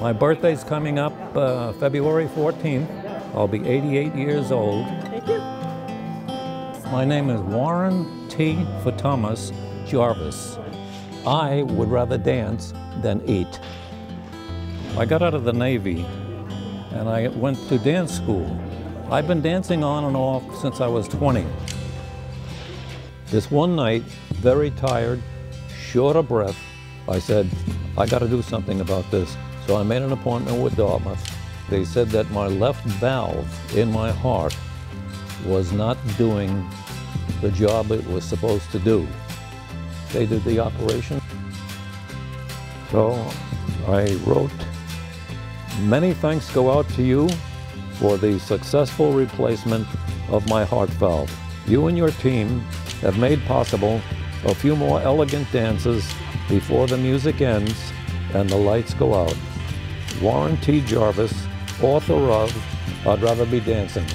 My birthday's coming up February 14th. I'll be 88 years old. Thank you. My name is Warren T. for Thomas Jarvis. I would rather dance than eat. I got out of the Navy and I went to dance school. I've been dancing on and off since I was 20. This one night, very tired, short of breath, I said, I got to do something about this. So I made an appointment with Dartmouth. They said that my left valve in my heart was not doing the job it was supposed to do. They did the operation. So I wrote, many thanks go out to you for the successful replacement of my heart valve. You and your team have made possible a few more elegant dances before the music ends and the lights go out. Warren T. Jarvis, author of I'd Rather Be Dancing.